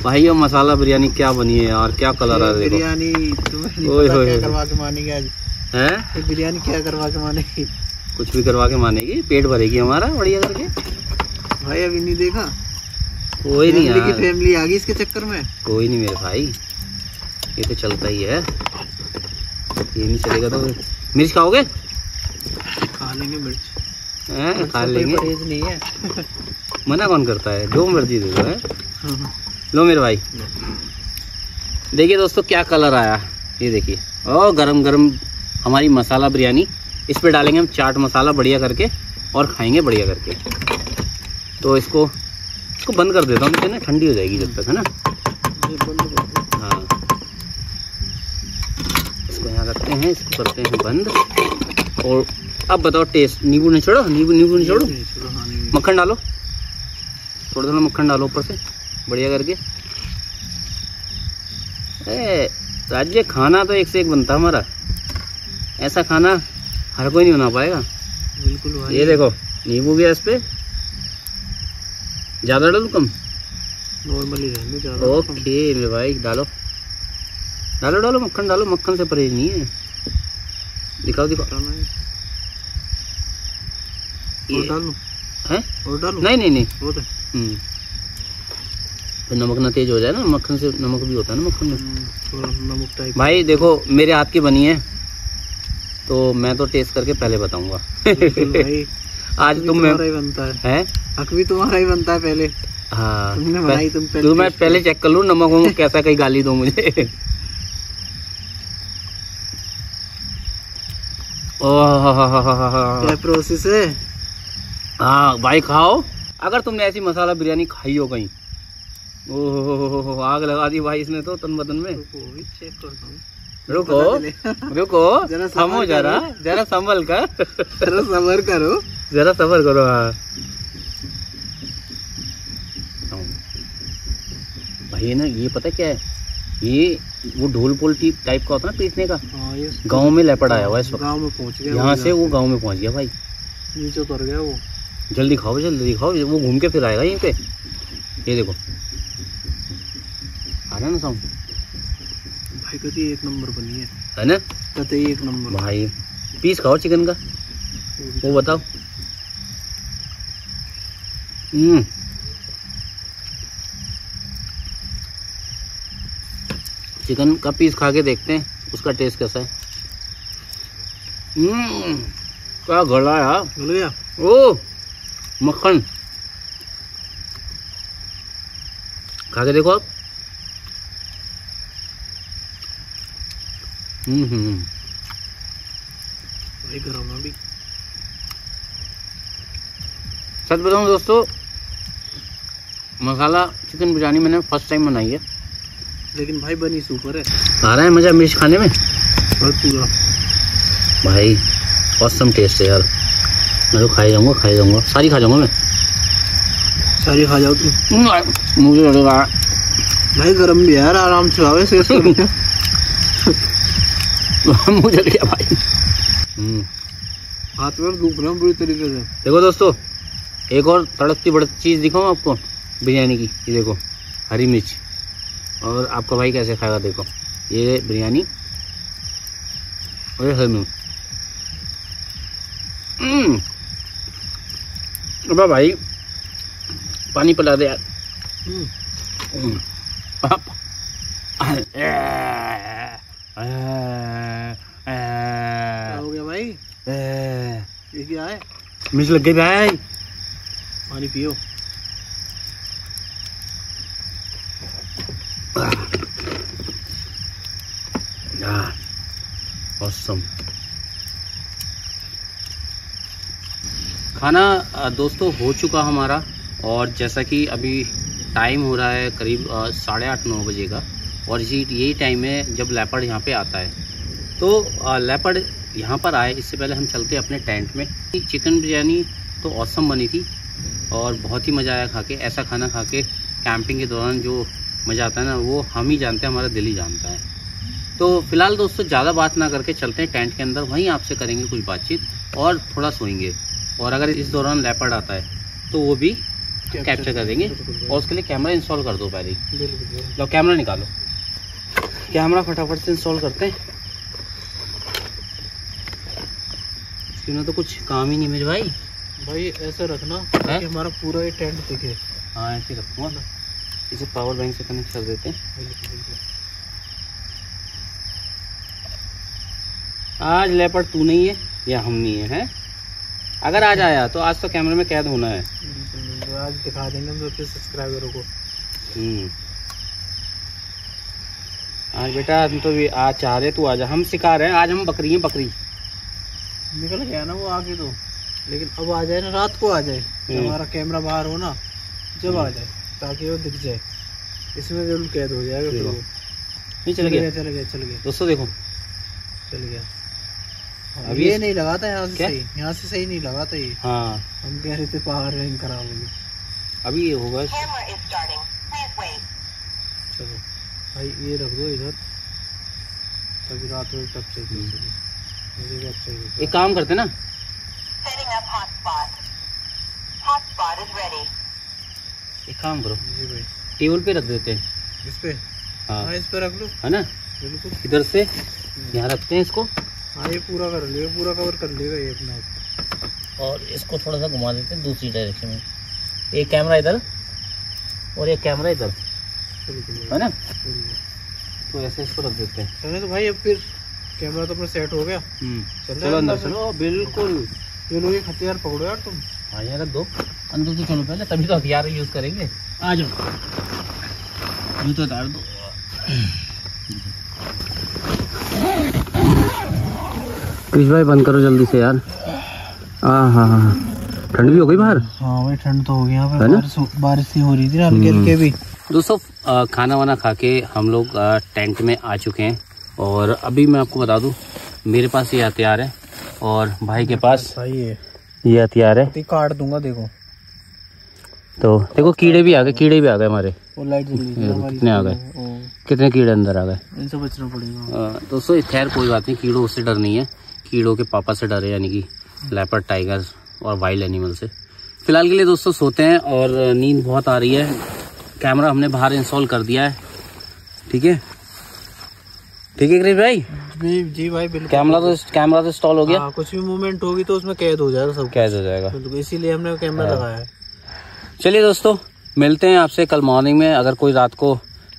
भाई, ये मसाला बिरयानी क्या बनी है यार, क्या कलर आ रहा है बिरयानी। ओए होए, क्या करवा के मानेगी आज? हैं बिरयानी क्या करवा के मानेगी? कुछ भी करवा के मानेगी, पेट भरेगी हमारा बढ़िया करके भाई। अभी नहीं देखा, कोई नहीं यार, फैमिली आ गई इसके चक्कर में। कोई नहीं मेरे भाई, ये तो चलता ही है, ये नहीं चलेगा तो। मिर्च खाओगे? खा लेंगे मिर्च, हैं खा लेंगे, परहेज नहीं है। मना कौन करता है, जो मर्जी दे दो। है लो मेरे भाई, देखिए दोस्तों क्या कलर आया, ये देखिए। ओ गरम गरम हमारी मसाला बिरयानी, इस पर डालेंगे हम चाट मसाला बढ़िया करके और खाएंगे बढ़िया करके। तो इसको इसको बंद कर देता हूँ, मुझे ना ठंडी हो जाएगी जब तक, है ना। हाँ इसको यहाँ रखते हैं, इसको करते हैं बंद। और अब बताओ टेस्ट। नींबू नहीं छोड़ो, नींबू नींबू नहीं छोड़ो, मक्खन डालो, थोड़ा थोड़ा मक्खन डालो ऊपर से बढ़िया करके। ए राज्य खाना तो एक से एक बनता हमारा, ऐसा खाना हर कोई नहीं बना पाएगा। बिल्कुल भाई, ये देखो नींबू गया इस पर, ज़्यादा डालू कम? नॉर्मली रहने ज़्यादा। ओके मेरे भाई डालो डालो डालो, मक्खन डालो, मक्खन से परहेज नहीं है। दिखाओ दिखाओ, ये डालो है और डालो। नहीं नहीं नहीं वो तो हम्म नमक ना तेज हो जाए ना, मक्खन से नमक भी होता है ना मक्खन में, नमक टाइप। भाई देखो मेरे हाथ की बनी है, तो मैं तो टेस्ट करके पहले बताऊँगा। आज तुम बनता है, हक भी तुम्हारा ही बनता है पहले। हाँ तुमने बनाई, तुम पहले, मैं पहले चेक कर लूँ नमक वमक कैसा, कहीं गाली दो मुझे। ओह प्रोसेस है। हाँ भाई खाओ, अगर तुमने ऐसी मसाला बिरयानी खाई हो कहीं ओह आग लगा दी भाई इसने तो तन बदन में। रुको रुको जरा थमो, जरा जरा संभल कर, जरा सबर करो, जरा सबर करो। हाँ भाई ना ये पता क्या है, ये वो ढोल पोल टाइप का होता है ना पीटने का, गांव में लेपड़ आया हुआ है इस वक्त, गाँव में पहुँच गया यहाँ से, वो गांव में पहुँच गया भाई, नीचे उतर गया वो। जल्दी खाओ जल्दी खाओ, वो घूम के फिर आएगा यहीं पे। ये देखो आ रहा है ना साउंड भाई, कतई एक नंबर बनी है है ना, कतई एक नंबर भाई। पीस खाओ चिकन का, वो बताओ। हम्म चिकन का पीस खा के देखते हैं उसका टेस्ट कैसा है। हम्म क्या गला यार, ओ मक्खन खा के देखो आप। हम्म हम्म भाई गरम भी। सच बताऊं दोस्तों, मसाला चिकन बिरयानी मैंने फर्स्ट टाइम बनाई है, लेकिन भाई बनी सुपर है। आ रहा है मजा मिर्च खाने में पूरा भाई, ऑसम टेस्ट है यार। मैं तो खाई जाऊँगा खाई जाऊँगा सारी खा जाऊँगा मैं, सारी खा जाओ तुम, मुझे लगेगा भाई गरम भी यार, आराम से खाओ ऐसे मुझे गया भाई। हाथ पर दुख रहा हूँ पूरी तरीके से। देखो दोस्तों एक और तड़कती बढ़ती चीज़ दिखाऊँ आपको बिरयानी की, ये देखो हरी मिर्च, और आपका भाई कैसे खाएगा देखो, ये बिरयानी और हरी मिर्च। अबे भाई पानी पिला दे यार। क्या हो गया भाई, ये क्या है, मिर्च लग गई भाई। पानी पियो। ऑसम खाना दोस्तों हो चुका हमारा, और जैसा कि अभी टाइम हो रहा है करीब साढ़े आठ नौ बजे का, और इसी यही टाइम है जब लेपर्ड यहाँ पे आता है। तो लेपर्ड यहाँ पर आए इससे पहले हम चलते अपने टेंट में। चिकन बिरयानी तो ऑसम बनी थी और बहुत ही मज़ा आया खा के। ऐसा खाना खा के कैंपिंग के दौरान जो मज़ा आता है ना, वो हम ही जानते हैं, हमारा दिल ही जानता है। तो फिलहाल दोस्तों ज़्यादा बात ना करके चलते हैं टेंट के अंदर, वहीं आपसे करेंगे कुछ बातचीत और थोड़ा सोएंगे, और अगर इस दौरान लेपर्ड आता है तो वो भी कैप्चर कर देंगे। और उसके लिए कैमरा इंस्टॉल कर दो पहले ही, लो कैमरा निकालो, कैमरा फटाफट से इंस्टॉल करते हैं, क्यों ना तो कुछ काम ही नहीं मेरे भाई। भाई ऐसे रखना कि हमारा पूरा ये टेंट दिखे। हाँ ऐसे रखूँगा ना, इसे पावर बैंक से कनेक्ट कर देते हैं। आज लेपर्ड तू नहीं है या हम नहीं है, है? अगर आज आया तो आज तो कैमरे में कैद होना है, आज दिखा देंगे हम अपने सब्सक्राइबरों को। आज बेटा हम तो भी आज चाह रहे तू आजा, हम सिखा रहे हैं, आज हम बकरी हैं, बकरी निकल गया ना वो आगे तो, लेकिन अब आ जाए ना, रात को आ जाए, हमारा कैमरा बाहर हो ना, जब आ जाए ताकि वो दिख जाए, इसमें जरूर कैद हो जाएगा फिर वो। नहीं चल गया चल गया चल गया दोस्तों देखो चल गया, अब ये नहीं लगा था यहाँ से, सही यहाँ से सही नहीं लगा था ये। हाँ हम कह रहे थे पावर बैंक खराब होगी, अभी ये होगा। चलो भाई ये रख दो इधर, तभी रात में तब से मुझे चाहिए। एक काम करते ना, एक काम करो जी भाई, टेबल पे रख देते हैं, इस पे। हाँ इस पे रख लो है ना, बिल्कुल इधर से यहाँ रखते हैं इसको। हाँ ये पूरा कर लेगा, पूरा कवर कर लेगा ये अपना, और इसको थोड़ा सा घुमा देते हैं दूसरी डायरेक्शन में, एक कैमरा इधर और एक कैमरा इधर है ना, तो ऐसे इसको रख देते हैं। चलो तो भाई अब फिर कैमरा तो अपना सेट हो गया, चलो अंदर चलो। बिल्कुल ये लोग एक हथियार पकड़ो यार तुम। हाँ यार रख दो अंदर तो, चलो पहले तभी तो हथियार यूज़ करेंगे। आ जाओ तो उतार दो, कृष भाई बंद करो जल्दी से यार। हाँ हाँ हाँ ठंड भी हो गई बाहर। हाँ भाई ठंड तो हो गई यहाँ पे, बारिश बारिश ही हो रही थी ना हल्के हल्के भी। दोस्तों खाना वाना खा के हम लोग टेंट में आ चुके हैं और अभी मैं आपको बता दूं मेरे पास ये हथियार है और भाई के पास ये हथियार है, काट दूंगा। देखो तो देखो कीड़े भी आ गए, कीड़े भी आ गए हमारे, कितने आ गए, कितने कीड़े अंदर आ गए, इनसे बचना पड़ेगा। दोस्तों खैर कोई बात नहीं, कीड़ों से डर नहीं है, कीड़ों के पापा से डर है, यानी कि लेपर्ड, टाइगर और वाइल्ड एनिमल से। फिलहाल के लिए दोस्तों सोते हैं और नींद बहुत आ रही है। कैमरा हमने बाहर इंस्टॉल कर दिया है, ठीक है, ठीक है कृष भाई जी, जी भाई बिल्कुल। कैमरा तो कैमरा तो इंस्टॉल हो गया। आ, कुछ भी मूवमेंट होगी तो उसमें कैद हो जाएगा, सब कैद हो जाएगा, तो इसीलिए हमने कैमरा लगाया है। चलिए दोस्तों मिलते हैं आपसे कल मॉर्निंग में, अगर कोई रात को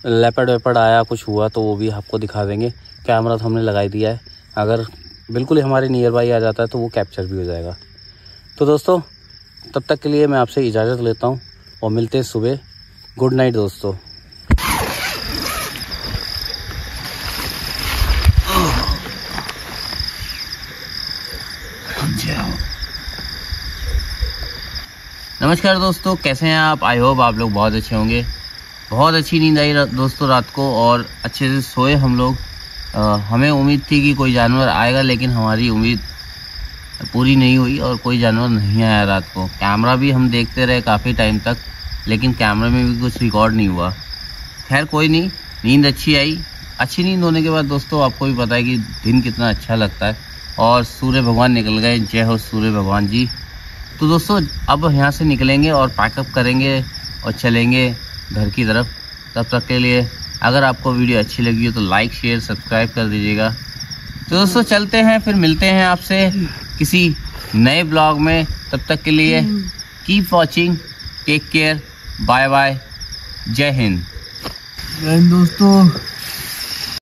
लेपर्ड वेपर्ड आया, कुछ हुआ तो वो भी आपको दिखा देंगे। कैमरा तो हमने लगा ही दिया है, अगर बिल्कुल हमारे नियर बाई आ जाता है तो वो कैप्चर भी हो जाएगा। तो दोस्तों तब तक के लिए मैं आपसे इजाज़त लेता हूँ और मिलते हैं सुबह। गुड नाइट दोस्तों। नमस्कार दोस्तों, कैसे हैं आप? आई होप आप लोग बहुत अच्छे होंगे। बहुत अच्छी नींद आई दोस्तों रात को और अच्छे से सोए हम लोग। आ, हमें उम्मीद थी कि कोई जानवर आएगा, लेकिन हमारी उम्मीद पूरी नहीं हुई और कोई जानवर नहीं आया रात को। कैमरा भी हम देखते रहे काफ़ी टाइम तक, लेकिन कैमरे में भी कुछ रिकॉर्ड नहीं हुआ। खैर कोई नहीं, नींद अच्छी आई। अच्छी नींद होने के बाद दोस्तों आपको भी पता है कि दिन कितना अच्छा लगता है। और सूर्य भगवान निकल गए, जय हो सूर्य भगवान जी। तो दोस्तों अब यहाँ से निकलेंगे और पैकअप करेंगे और चलेंगे घर की तरफ। तब तक के लिए अगर आपको वीडियो अच्छी लगी हो तो लाइक शेयर सब्सक्राइब कर दीजिएगा। तो दोस्तों चलते हैं, फिर मिलते हैं आपसे किसी नए ब्लॉग में। तब तक के लिए keep watching, take care, bye bye, जय हिंद। जय हिंद दोस्तों।